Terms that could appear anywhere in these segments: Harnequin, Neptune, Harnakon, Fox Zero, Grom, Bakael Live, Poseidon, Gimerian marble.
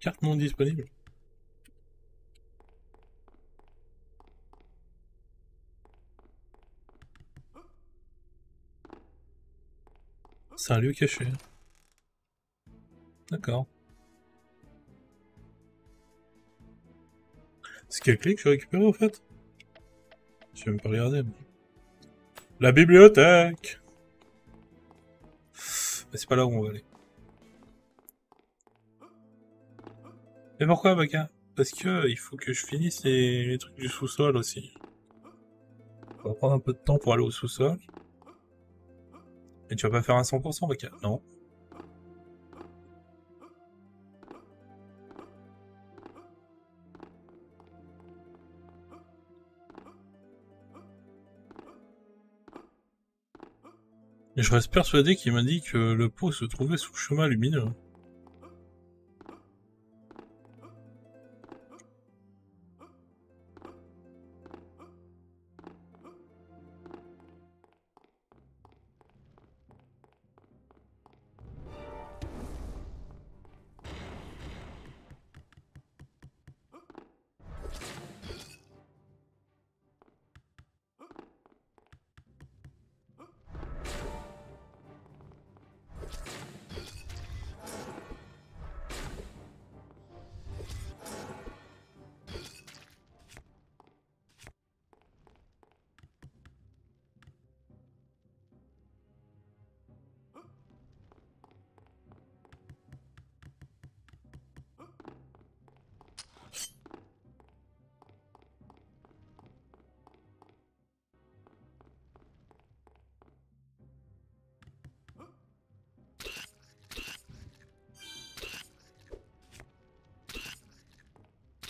Carte non disponible. C'est un lieu caché. D'accord. C'est quelle clé que j'ai récupérée en fait? Je vais même pas regarder. Mais... la bibliothèque! Mais c'est pas là où on va aller. Mais pourquoi, Baka? Parce que il faut que je finisse les trucs du sous-sol aussi. On va prendre un peu de temps pour aller au sous-sol. Et tu vas pas faire un 100%, Baka? Non. Et je reste persuadé qu'il m'a dit que le pot se trouvait sous le chemin lumineux.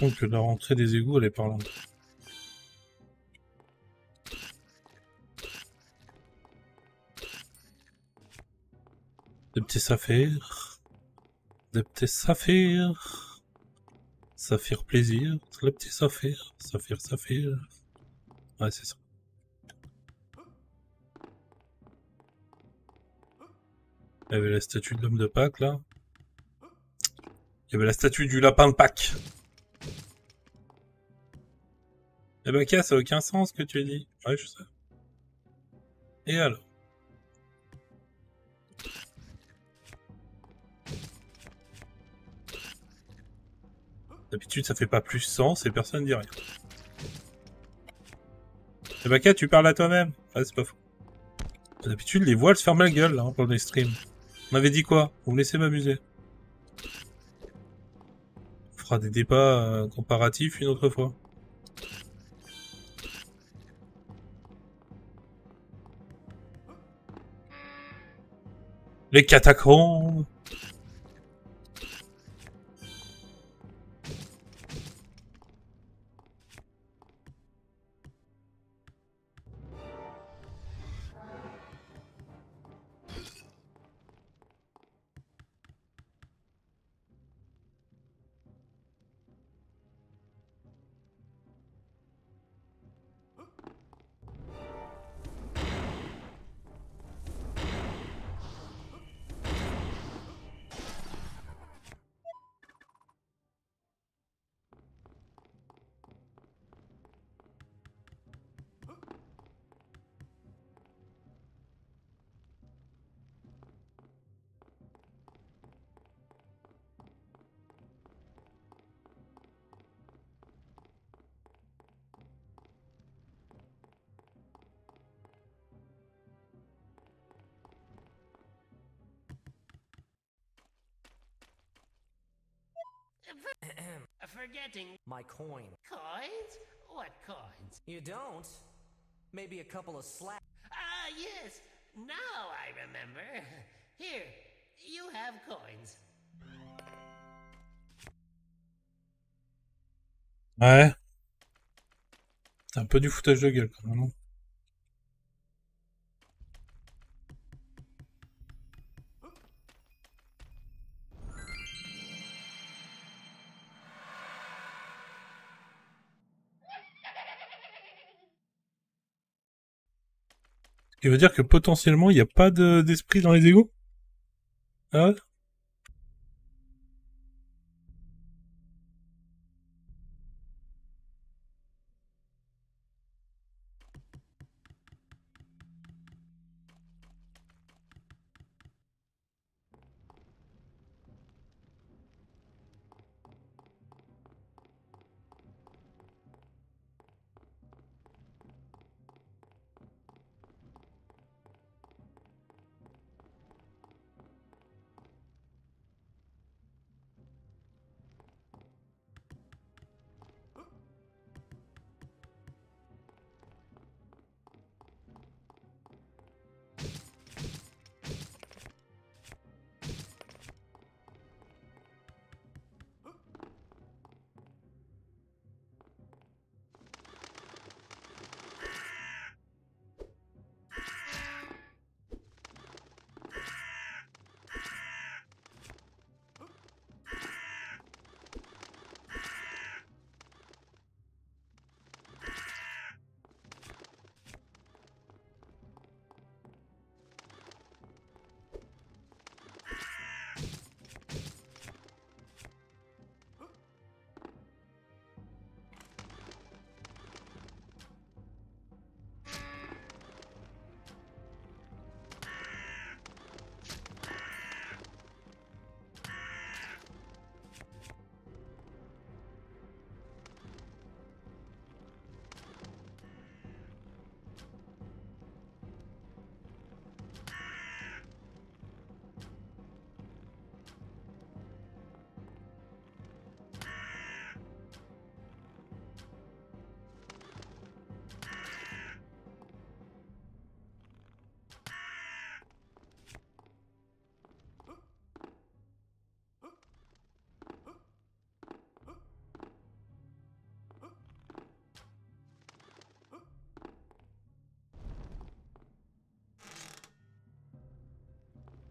Donc la rentrée des égouts elle est par là. Des petits saphirs. Des petits saphirs. Saphir plaisir. Le petit saphir. Saphir, saphir. Ouais c'est ça. Il y avait la statue de l'homme de Pâques là. Il y avait la statue du lapin de Pâques. Eh ben, ça n'a aucun sens ce que tu dis. Ouais, je sais. Et alors? D'habitude, ça fait pas plus sens et personne dit rien. Eh ben, tu parles à toi-même. Ouais, c'est pas faux. D'habitude, les voiles se ferment la gueule, là, hein, pendant les streams. On m'avait dit quoi? Vous me laissez m'amuser. On fera des débats comparatifs une autre fois. Les catacombes. Forgetting my coin. Coins? What coins? You don't? Maybe a couple of slabs. Ah, yes. Now I remember. Here, you have coins. Ouais. C'est un peu du foutage de gueule quand même, non? Ce qui veut dire que potentiellement il n'y a pas d'esprit dans les égouts. Ah ouais.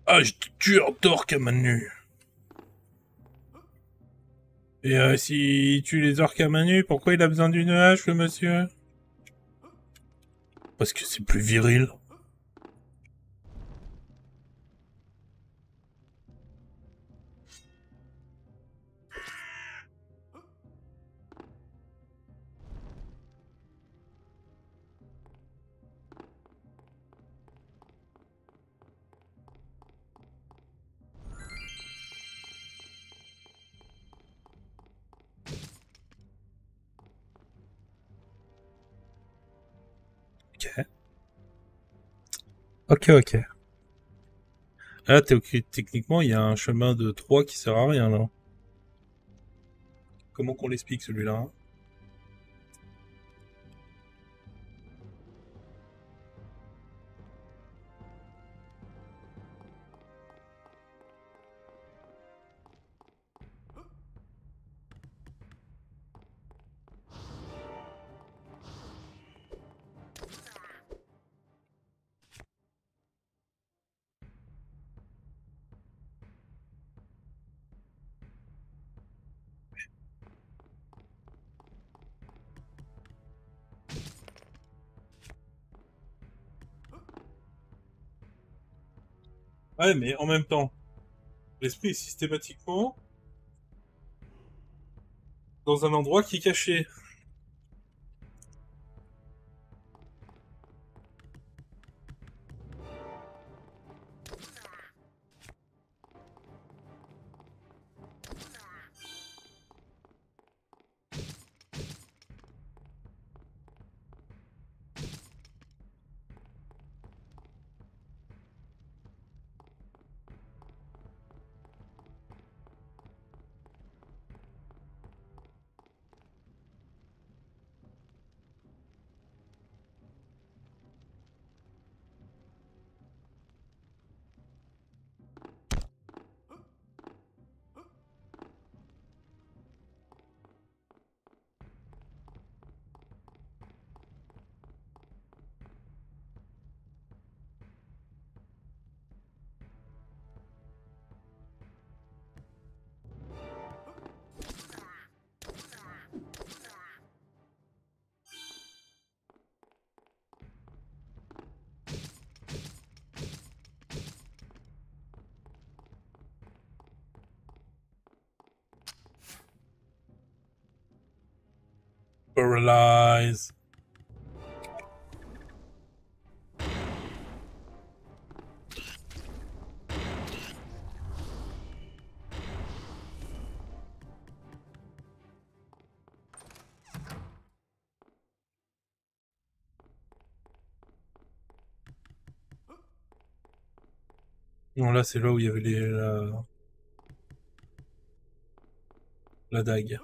Ah, je te tue en torque à main nue. Et s'il tue les orques à main nue, pourquoi il a besoin d'une hache, le monsieur? Parce que c'est plus viril. Ok. Là, techniquement, il y a un chemin de 3 qui sert à rien, là. Comment qu'on l'explique, celui-là? Ouais, mais en même temps, l'esprit est systématiquement dans un endroit qui est caché. Paralyze. Non, là c'est là où il y avait la dague.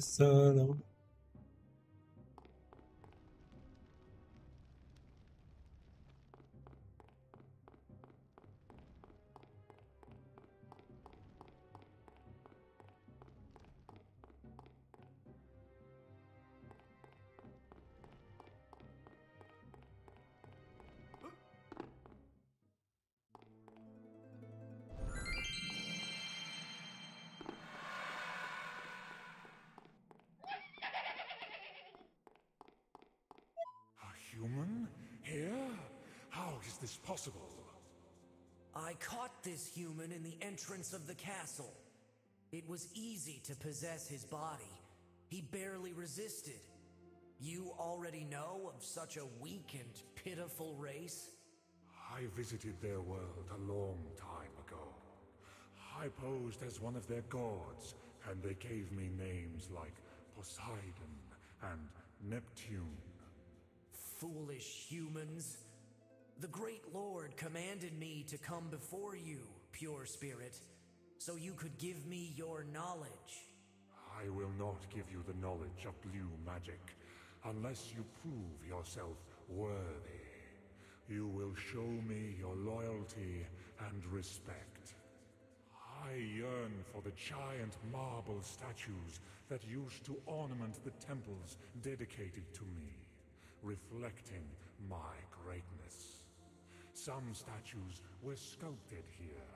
Salam. I caught this human in the entrance of the castle. It was easy to possess his body. He barely resisted. You already know of such a weak and pitiful race? I visited their world a long time ago. I posed as one of their gods, and they gave me names like Poseidon and Neptune. Foolish humans! The Great Lord commanded me to come before you, pure spirit, so you could give me your knowledge. I will not give you the knowledge of blue magic, unless you prove yourself worthy. You will show me your loyalty and respect. I yearn for the giant marble statues that used to ornament the temples dedicated to me, reflecting my greatness. Some statues were sculpted here,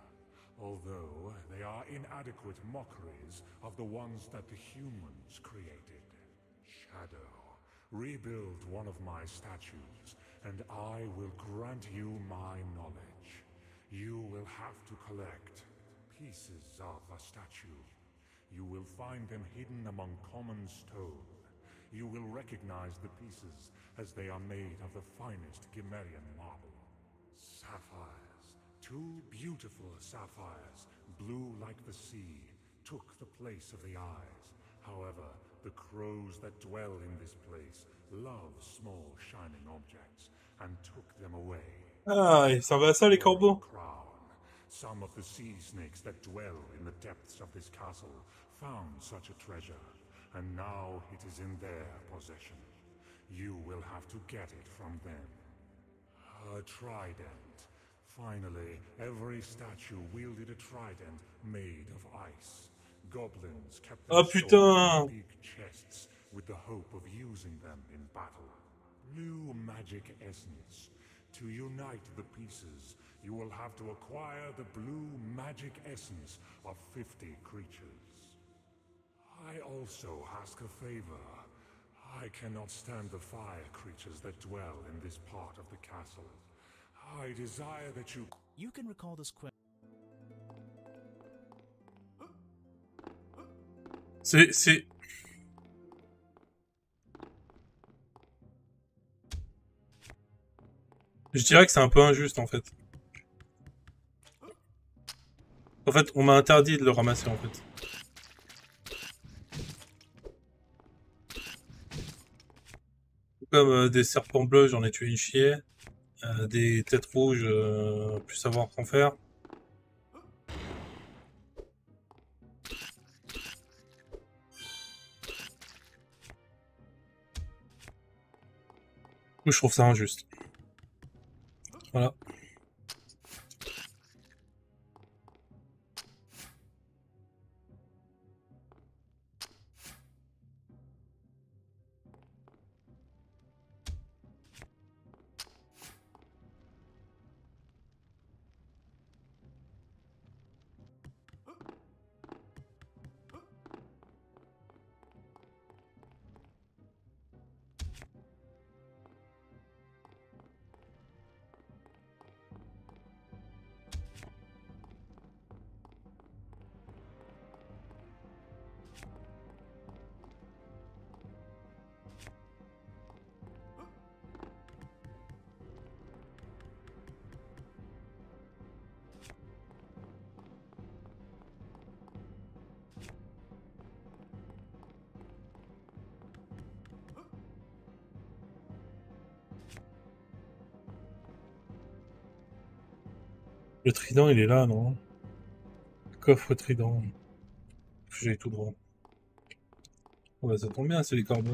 although they are inadequate mockeries of the ones that the humans created. Shadow, rebuild one of my statues, and I will grant you my knowledge. You will have to collect pieces of a statue. You will find them hidden among common stone. You will recognize the pieces as they are made of the finest Gimerian marble. Sapphires, two beautiful sapphires, blue like the sea, took the place of the eyes. However, the crows that dwell in this place love small shining objects and took them away. Ah, salvação de Kobo. Some of the sea snakes that dwell in the depths of this castle found such a treasure, and now it is in their possession. You will have to get it from them. A trident. Finally, every statue wielded a trident made of ice. Goblins kept them in big chests with the hope of using them in battle. Blue magic essence. To unite the pieces, you will have to acquire the blue magic essence of 50 creatures. I also ask a favor. I cannot stand the fire creatures that dwell in this part of the castle. I desire that you... You can recall this question. C'est... Je dirais que c'est un peu injuste, en fait. En fait, on m'a interdit de le ramasser, en fait. Comme des serpents bleus, j'en ai tué une chier. Des têtes rouges, plus savoir qu'en faire. Je trouve ça injuste. Voilà. Le trident, il est là, non? Le coffre trident. J'ai tout droit. Oh bah ça tombe bien, c'est les corbeaux.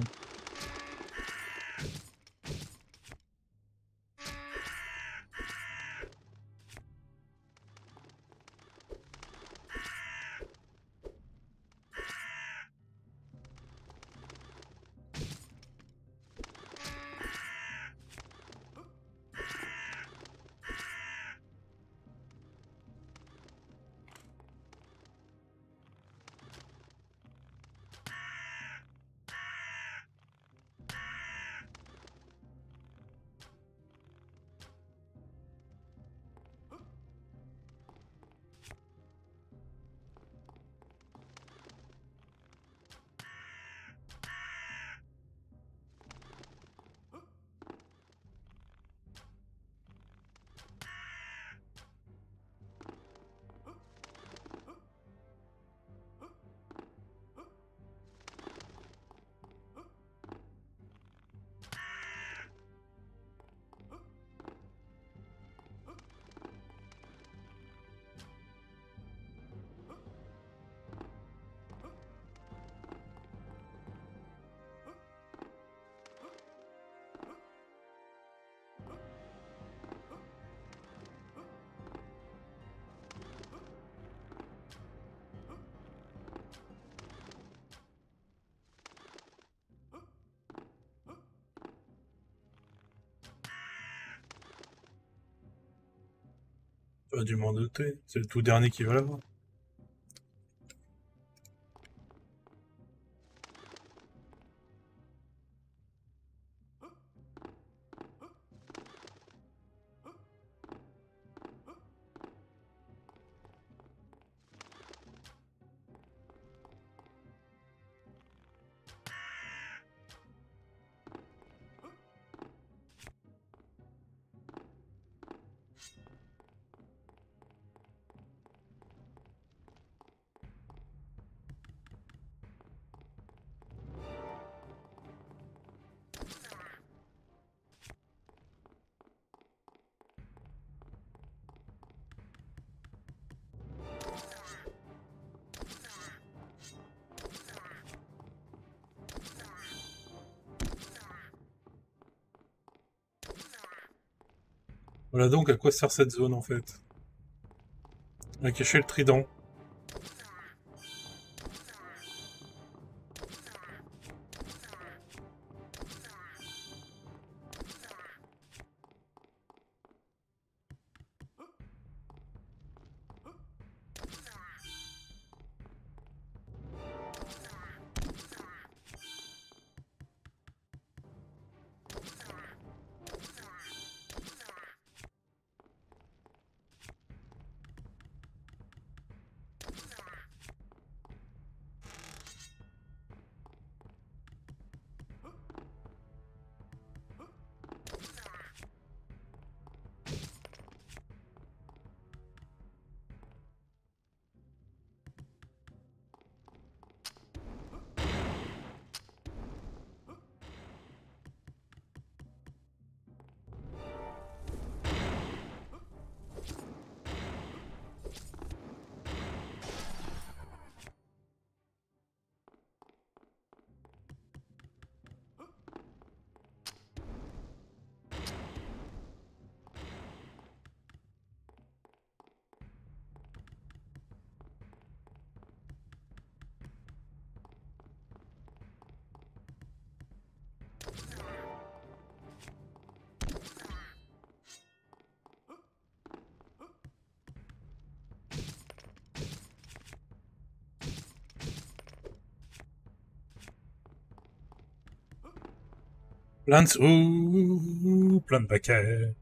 Pas du moins doté, c'est le tout dernier qui va l'avoir. Voilà donc à quoi sert cette zone en fait. On a caché le trident. Plein de sous, plein de paquets.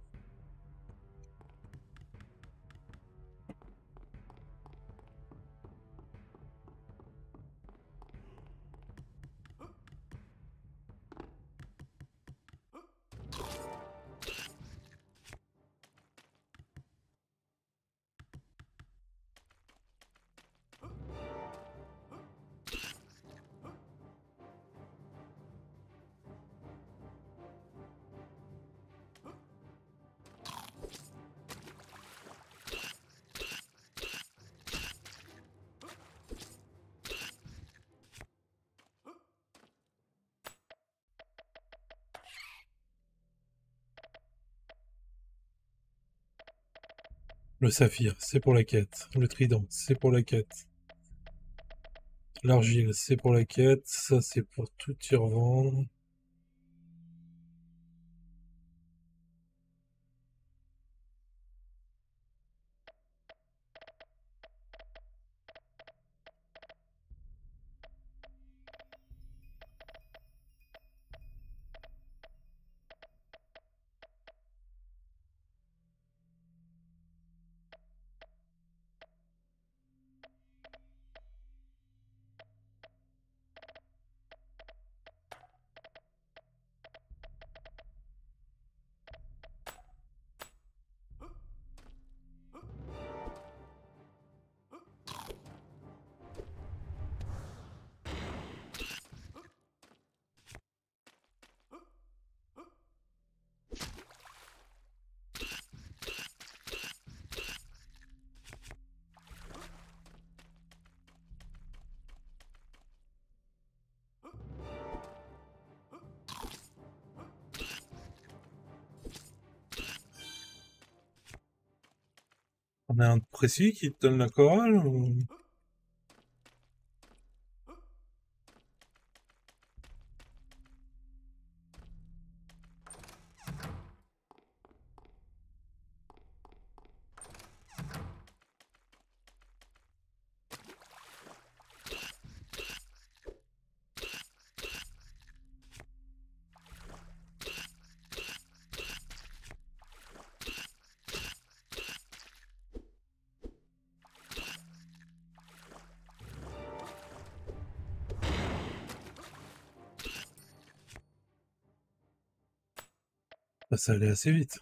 Le saphir, c'est pour la quête. Le trident, c'est pour la quête. L'argile, c'est pour la quête. Ça, c'est pour tout y revendre. On a un précis qui te donne la chorale ou... ça allait assez vite.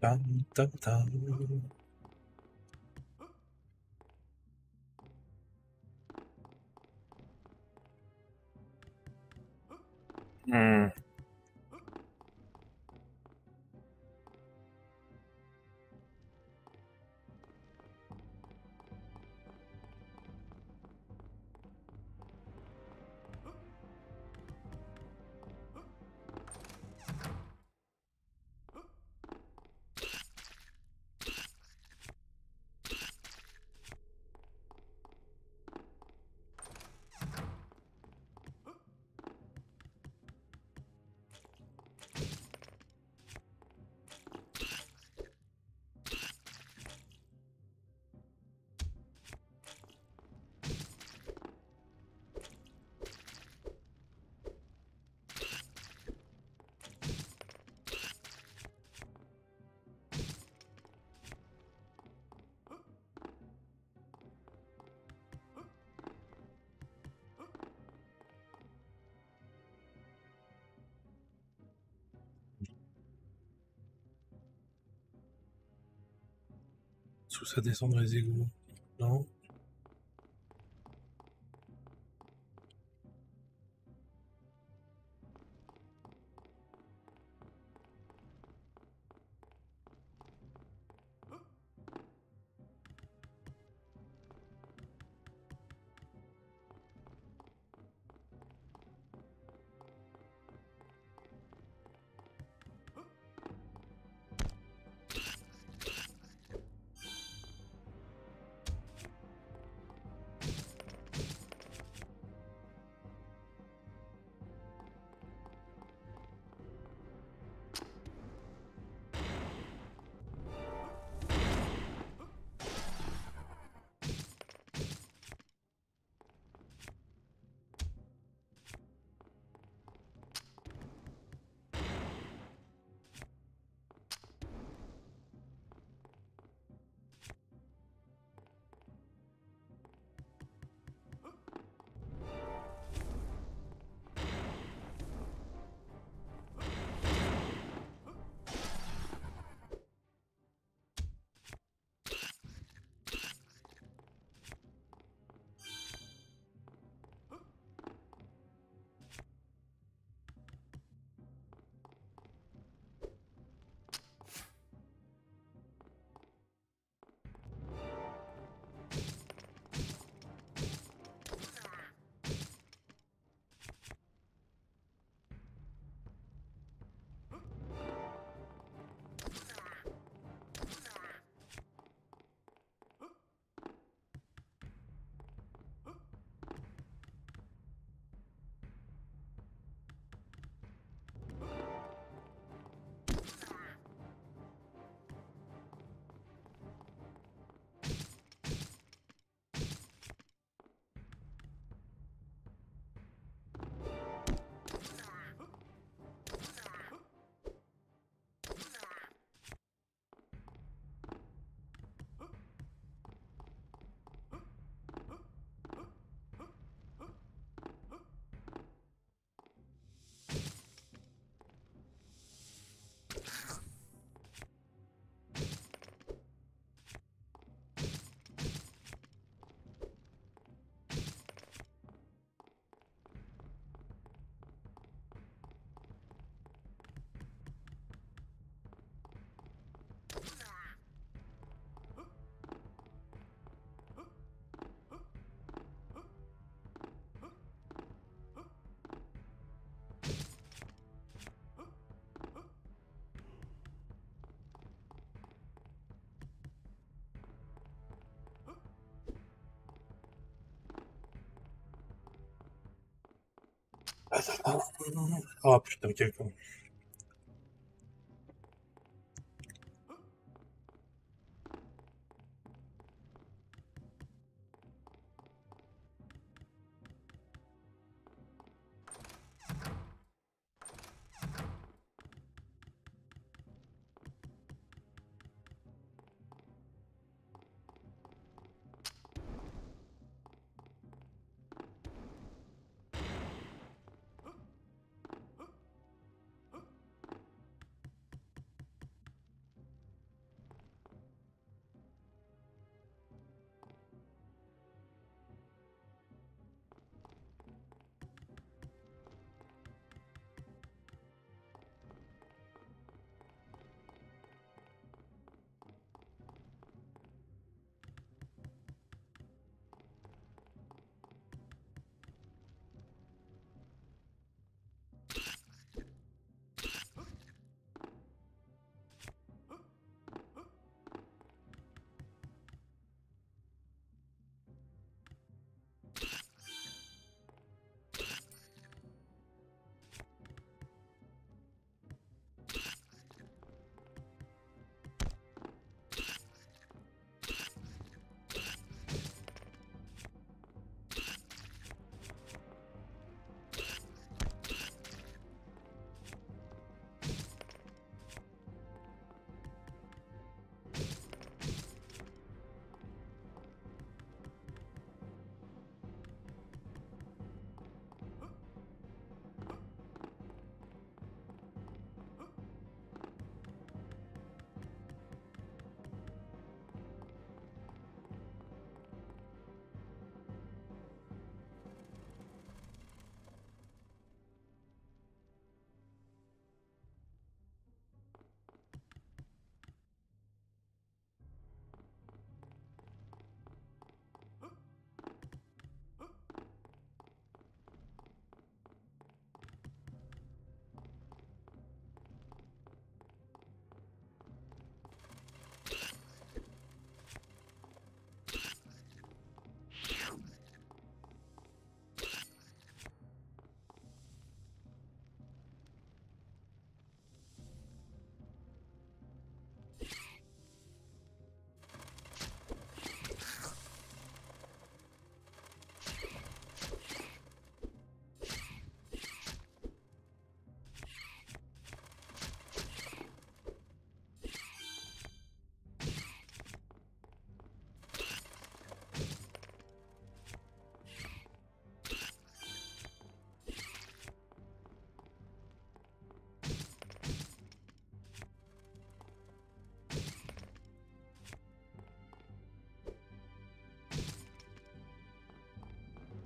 Tam, tam, tam. Tout ça descend dans les égouts. Non. Ah putain, quelqu'un.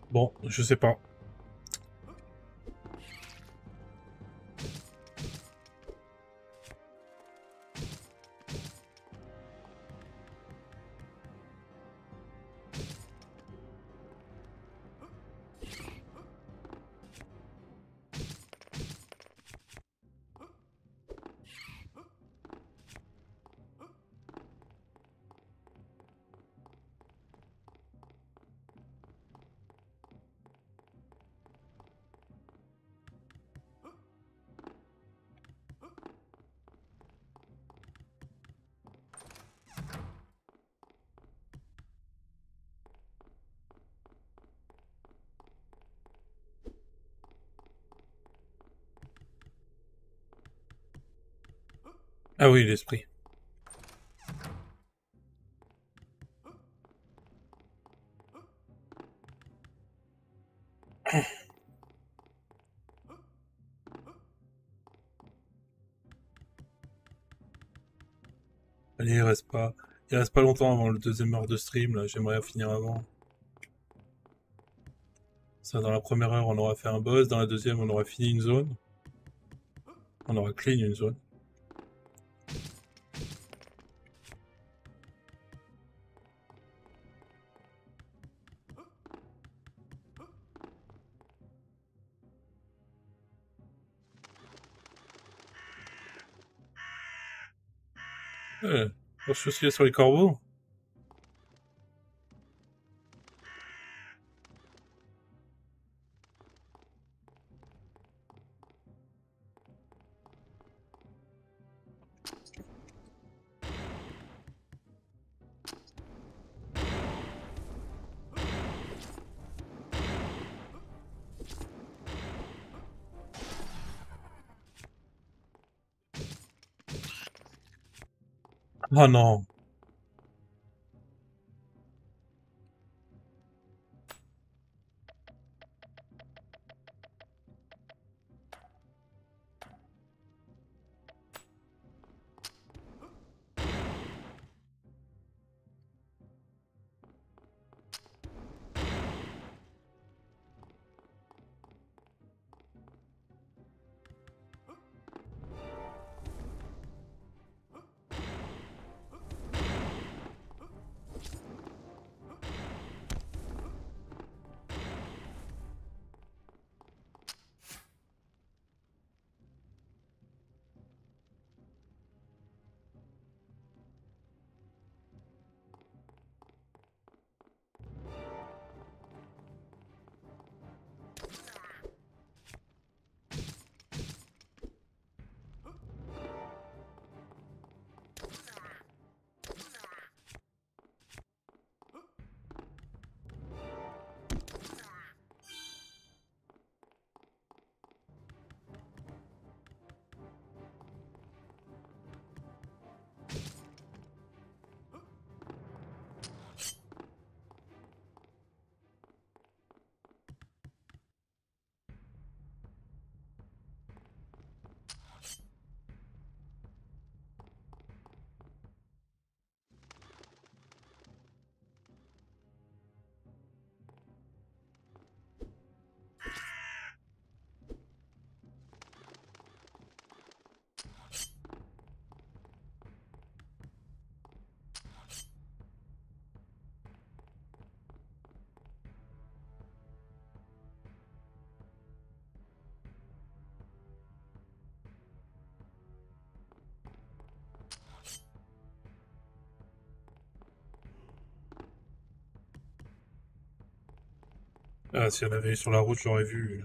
Bon, je sais pas. Ah oui, l'esprit. Allez, il reste pas longtemps avant le deuxième heure de stream, là. J'aimerais finir avant. Ça, dans la première heure, on aura fait un boss. Dans la deuxième, on aura fini une zone. On aura clean une zone. Je suis aussi sur les corbeaux. Oh no. Ah, si on avait eu sur la route, j'aurais vu.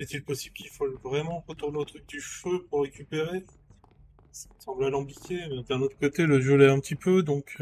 Est-il possible qu'il faut vraiment retourner au truc du feu pour récupérer? Ça me semble alambiqué, mais d'un autre côté, le jeu l'est un petit peu, donc...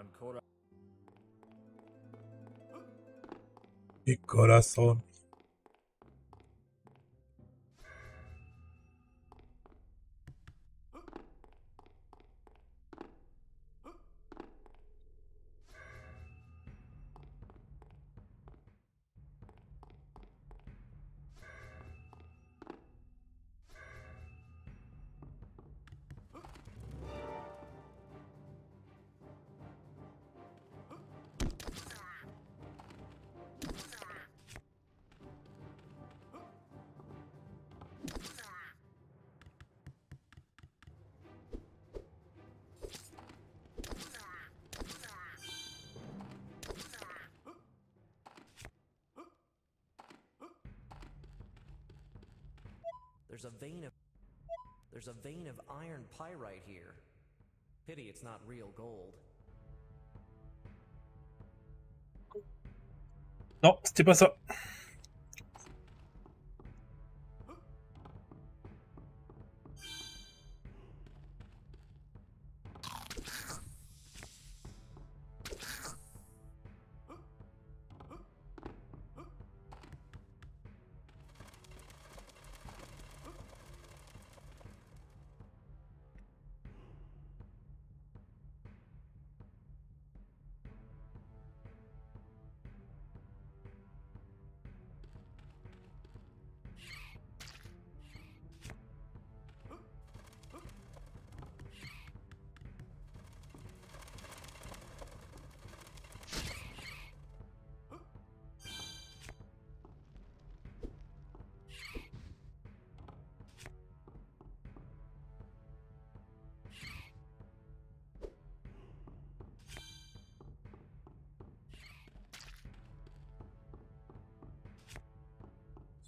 ancora. Mi corazón. There's a vein of iron pyrite here. Pity it's not real gold. Non, c'était pas ça.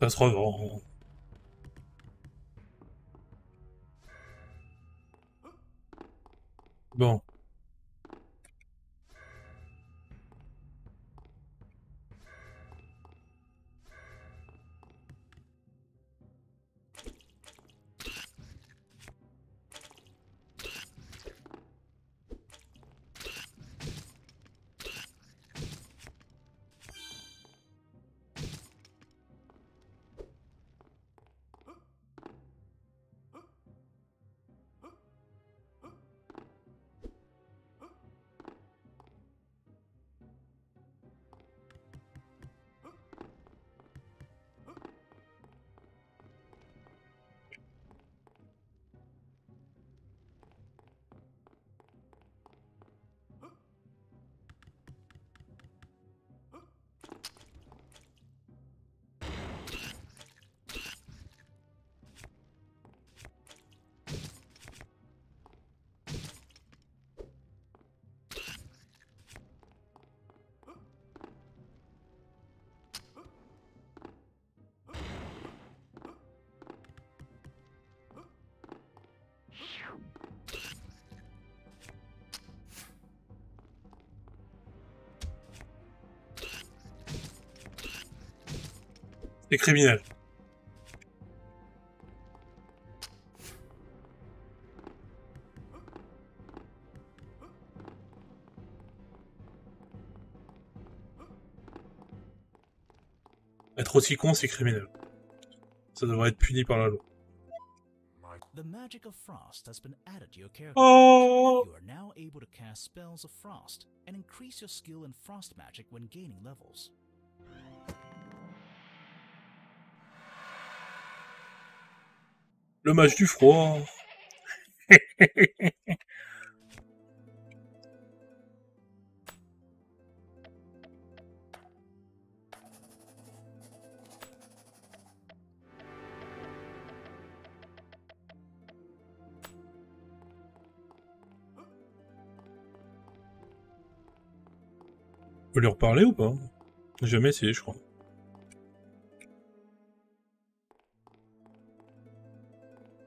Ça se revend. Bon. Les criminels. Être aussi con, c'est criminel. Ça devrait être puni par la loi. The magic of frost has been added to your character. Oh. You are now able to cast spells of frost and increase your skill in frost magic when gaining levels. Le mage du froid. On peut lui reparler ou pas? J'ai jamais essayé, je crois.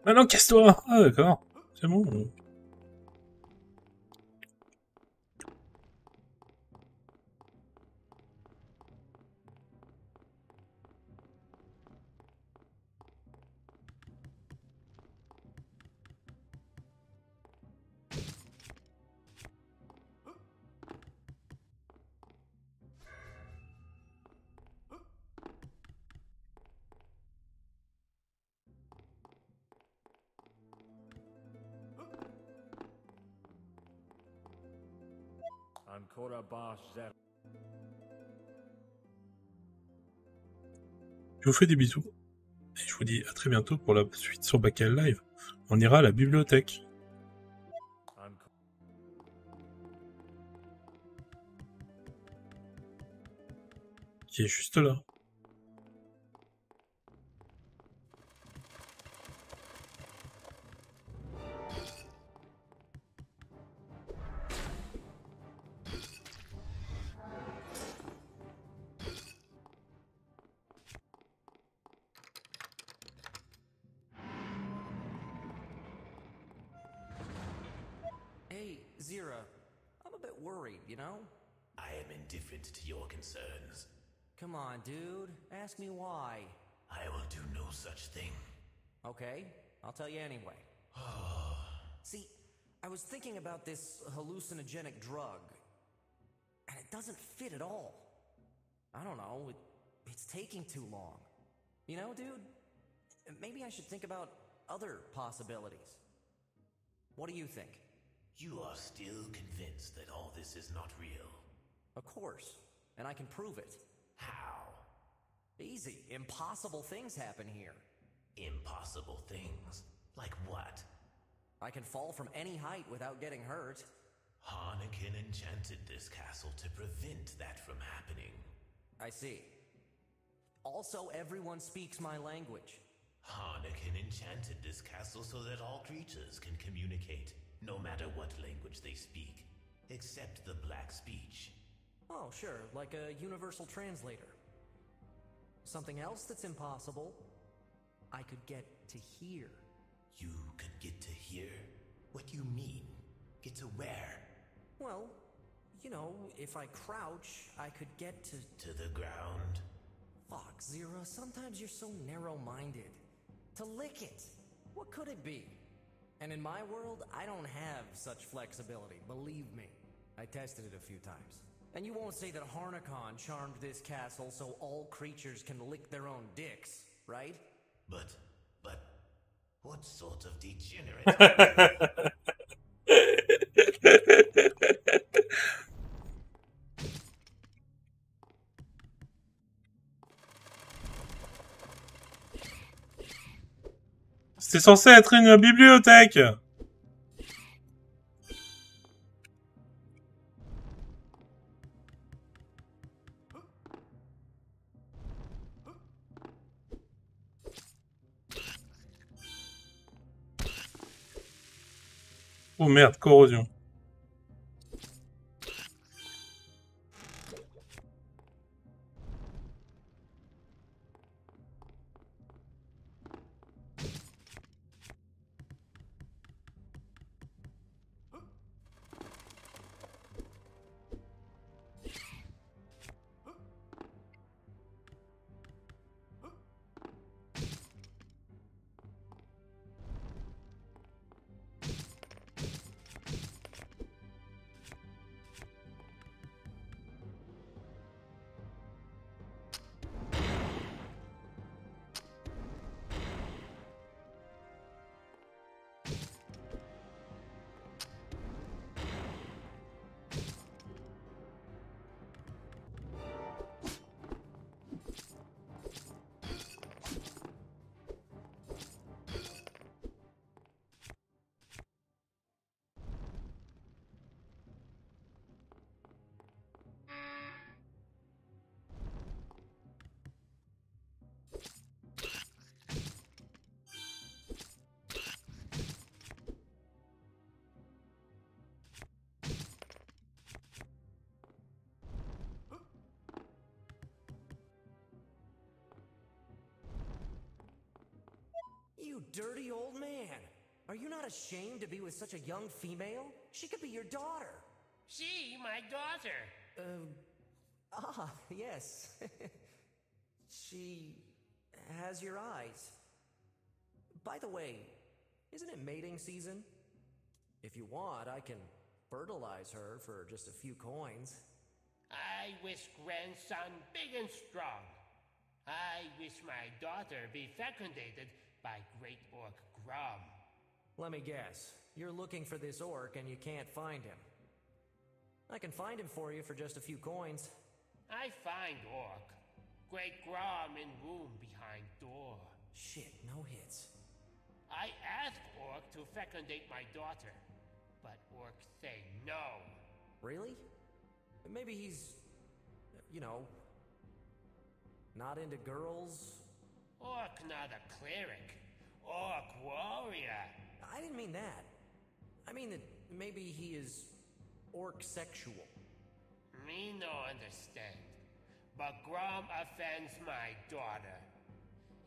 Ah non, casse-toi! Ah d'accord, c'est bon. Ancora Zero. Je vous fais des bisous et je vous dis à très bientôt pour la suite sur Bakael Live. On ira à la bibliothèque. Qui est juste là. Dude, ask me why. I will do no such thing. Okay, I'll tell you anyway. See, I was thinking about this hallucinogenic drug, and it doesn't fit at all. I don't know, it's taking too long. You know, dude, maybe I should think about other possibilities. What do you think? You are still convinced that all this is not real? Of course, and I can prove it. How? Easy. Impossible things happen here. Impossible things? Like what? I can fall from any height without getting hurt. Harnequin enchanted this castle to prevent that from happening. I see. Also, everyone speaks my language. Harnequin enchanted this castle so that all creatures can communicate, no matter what language they speak, except the black speech. Oh, sure, like a universal translator. Something else that's impossible? I could get to hear. You could get to hear? What do you mean? Get to where? Well, you know, if I crouch, I could get to the ground? Fox Zero, sometimes you're so narrow-minded. To lick it! What could it be? And in my world, I don't have such flexibility, believe me. I tested it a few times. And you won't say that Harnakon charmed this castle so all creatures can lick their own dicks, right? But, what sort of degenerate are you? C'était censé être une bibliothèque! Oh merde, corrosion. You dirty old man! Are you not ashamed to be with such a young female? She could be your daughter! She, my daughter! Yes. She has your eyes. By the way, isn't it mating season? If you want, I can fertilize her for just a few coins. I wish grandson big and strong. I wish my daughter be fecundated by great orc Grom. Let me guess, you're looking for this orc and you can't find him. I can find him for you for just a few coins. I find Orc. Great Grom in room behind door. Shit, no hits. I asked Orc to fecundate my daughter, but Orc say no. Really? Maybe he's, you know, not into girls? Orc not a cleric. Orc warrior. I didn't mean that. I mean that maybe he is orc sexual. Me no understand. But Grom offends my daughter.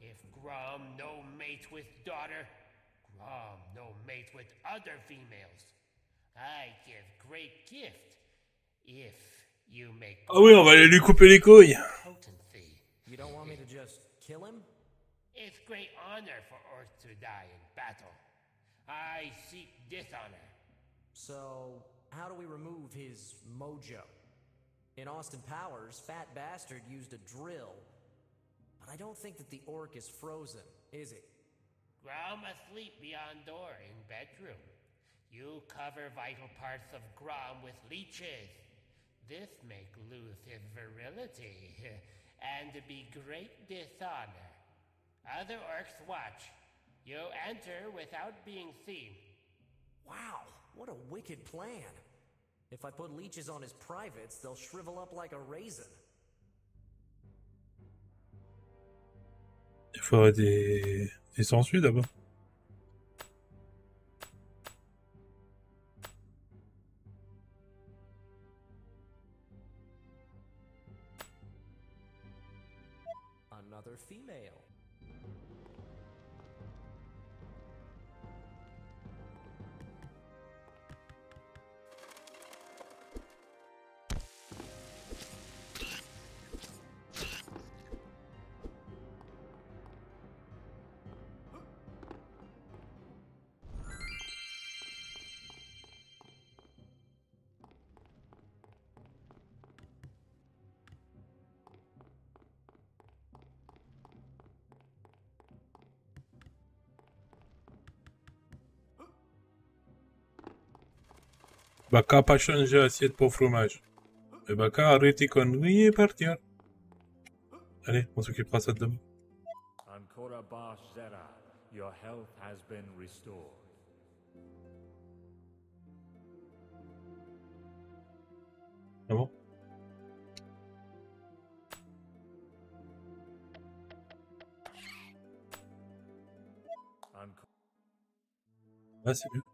If Grom no mate with daughter, Grom no mate with other females. I give great gift if you make... Ah oui, on va aller lui couper les couilles. You don't want me to just kill him? It's great honor for Earth to die in battle. I seek dishonor. So, how do we remove his mojo? In Austin Powers, Fat Bastard used a drill. But I don't think that the orc is frozen, is it? Grom asleep beyond door in bedroom. You cover vital parts of Grom with leeches. This make lose his virility and be great dishonor. Other orcs watch. You enter without being seen. Wow, what a wicked plan. If I put leeches on his privates, they'll shrivel up like a raisin. Il faut des sangsues d'abord. Another female. Baka pas changé assiette pour fromage. Et Baka arrêtez conneries et partir. Allez, on s'occupera ça demain. Ancora Bash Zera, your health has been restored. Ah bon? Ah, c'est bien.